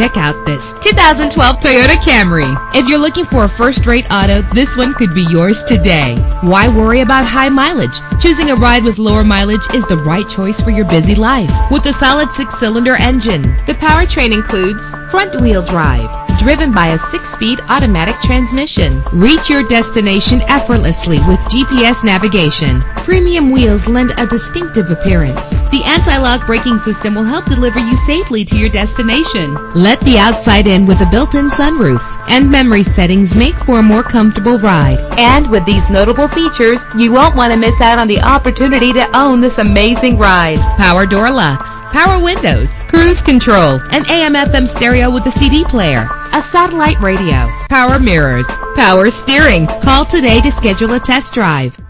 check out this 2012 Toyota Camry. If you're looking for a first-rate auto, this one could be yours today. Why worry about high mileage? Choosing a ride with lower mileage is the right choice for your busy life. With a solid 6-cylinder engine, the powertrain includes front-wheel drive, driven by a 6-speed automatic transmission. Reach your destination effortlessly with GPS navigation. Premium wheels lend a distinctive appearance. The anti-lock braking system will help deliver you safely to your destination. Let the outside in with a built-in sunroof, and memory settings make for a more comfortable ride. And with these notable features, you won't want to miss out on the opportunity to own this amazing ride. Power door locks, power windows, cruise control, an AM/FM stereo with a CD player, a satellite radio, power mirrors, power steering. Call today to schedule a test drive.